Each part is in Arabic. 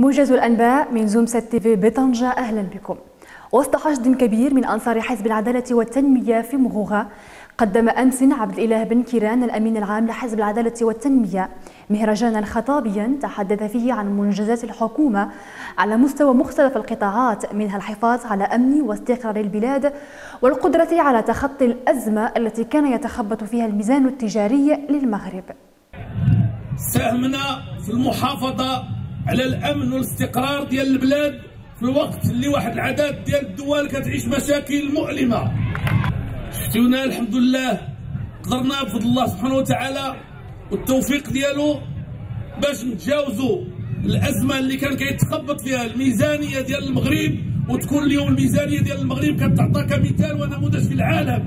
موجز الأنباء من زوم 7 تي في بطنجة، أهلا بكم. وسط حشد كبير من أنصار حزب العدالة والتنمية في مغوغة، قدم أمس عبد الإله بن كيران الأمين العام لحزب العدالة والتنمية مهرجانا خطابيا تحدث فيه عن منجزات الحكومة على مستوى مختلف القطاعات، منها الحفاظ على أمن واستقرار البلاد والقدرة على تخطي الأزمة التي كان يتخبط فيها الميزان التجاري للمغرب. ساهمنا في المحافظة على الأمن والاستقرار ديال البلاد في الوقت اللي واحد العدد ديال الدول كتعيش مشاكل مؤلمة. شفتونا الحمد لله قدرنا بفضل الله سبحانه وتعالى والتوفيق ديالو باش نتجاوزوا الأزمة اللي كان كيتخبط فيها الميزانية ديال المغرب، وتكون اليوم الميزانية ديال المغرب كتعطى كمثال ونموذج في العالم.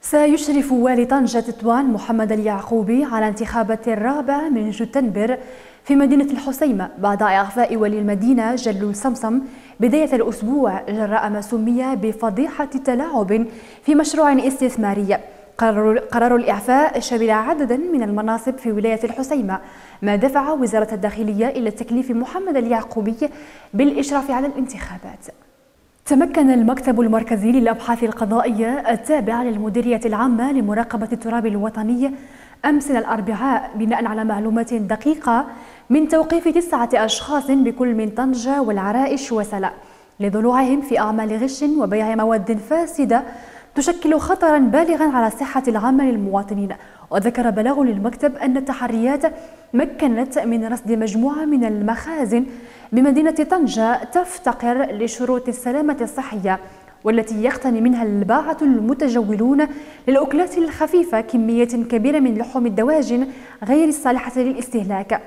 سيشرف والي طنجة تطوان محمد اليعقوبي على انتخابات الرابع من شتنبر في مدينة الحسيمة بعد إعفاء ولي المدينة جلون صمصم بداية الأسبوع جراء ما سمي بفضيحة تلاعب في مشروع استثماري. قرار الإعفاء شمل عددا من المناصب في ولاية الحسيمة، ما دفع وزارة الداخلية إلى تكليف محمد اليعقوبي بالإشراف على الانتخابات. تمكن المكتب المركزي للأبحاث القضائية التابع للمديرية العامة لمراقبة التراب الوطني أمس الأربعاء بناء على معلومات دقيقة من توقيف 9 أشخاص بكل من طنجة والعرائش وسلا لضلوعهم في أعمال غش وبيع مواد فاسدة تشكل خطرا بالغا على صحة العامة للمواطنين. وذكر بلاغ للمكتب أن التحريات مكنت من رصد مجموعة من المخازن بمدينة طنجة تفتقر لشروط السلامة الصحية، والتي يقتني منها الباعة المتجولون للأكلات الخفيفة كميات كبيرة من لحوم الدواجن غير الصالحة للاستهلاك.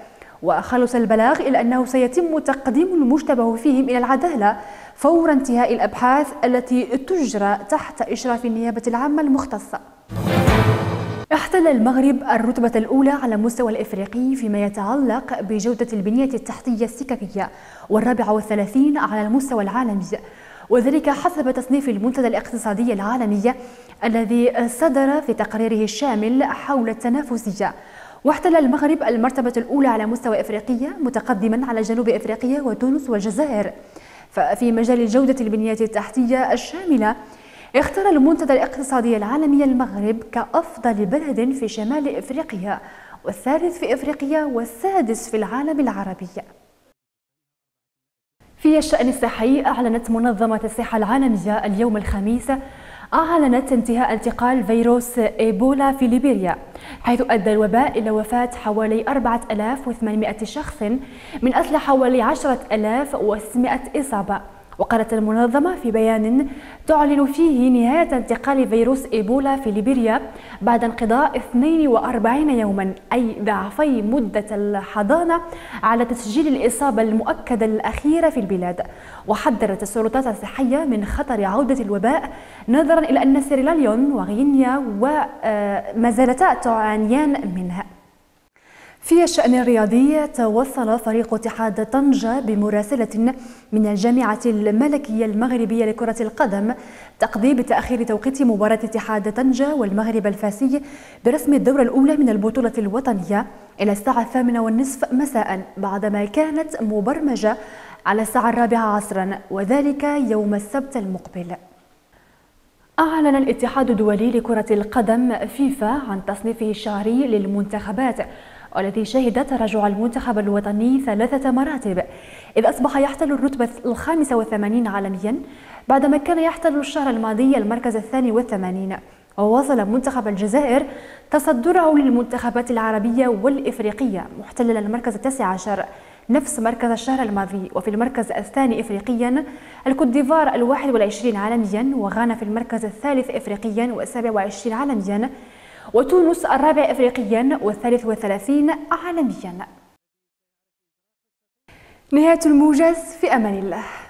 وخلص البلاغ إلى أنه سيتم تقديم المشتبه فيهم إلى العدالة فور انتهاء الأبحاث التي تجرى تحت إشراف النيابة العامة المختصة. احتل المغرب الرتبة الأولى على مستوى الإفريقي فيما يتعلق بجودة البنية التحتية السككية، وال34 على المستوى العالمي، وذلك حسب تصنيف المنتدى الاقتصادي العالمي الذي صدر في تقريره الشامل حول التنافسية. واحتل المغرب المرتبة الأولى على مستوى إفريقيا متقدما على جنوب إفريقيا وتونس والجزائر. ففي مجال جودة البنية التحتية الشاملة اختار المنتدى الاقتصادي العالمي المغرب كأفضل بلد في شمال إفريقيا، والثالث في إفريقيا والسادس في العالم العربي. في الشأن الصحي، أعلنت منظمة الصحة العالمية اليوم الخميس انتهاء انتقال فيروس إيبولا في ليبيريا، حيث أدى الوباء إلى وفاة حوالي 4800 شخص من أصل حوالي 10600 إصابة. وقالت المنظمة في بيان تعلن فيه نهاية انتقال فيروس إيبولا في ليبيريا بعد انقضاء 42 يوما، أي ضعفي مدة الحضانة على تسجيل الإصابة المؤكدة الأخيرة في البلاد. وحذرت السلطات الصحية من خطر عودة الوباء نظرا إلى أن سيراليون وغينيا وما زالتا تعانيان منها. في الشأن الرياضي، توصل فريق اتحاد طنجة بمراسلة من الجامعة الملكية المغربية لكرة القدم تقضي بتأخير توقيت مباراة اتحاد طنجة والمغرب الفاسي برسم الدورة الأولى من البطولة الوطنية إلى الساعة 8:30 مساء، بعدما كانت مبرمجة على الساعة 4 عصرا، وذلك يوم السبت المقبل. أعلن الاتحاد الدولي لكرة القدم فيفا عن تصنيفه الشهري للمنتخبات، والتي شهد تراجع المنتخب الوطني 3 مراتب، إذ أصبح يحتل الرتبة 85 عالميا بعدما كان يحتل الشهر الماضي المركز 82. وواصل منتخب الجزائر تصدره للمنتخبات العربية والإفريقية محتلا المركز 19 نفس مركز الشهر الماضي. وفي المركز 2 إفريقيا الكوت ديفوار 21 عالميا، وغانا في المركز 3 إفريقيا و27 عالميا، وتونس 4 إفريقيا و33 عالميا. نهاية الموجز، في أمان الله.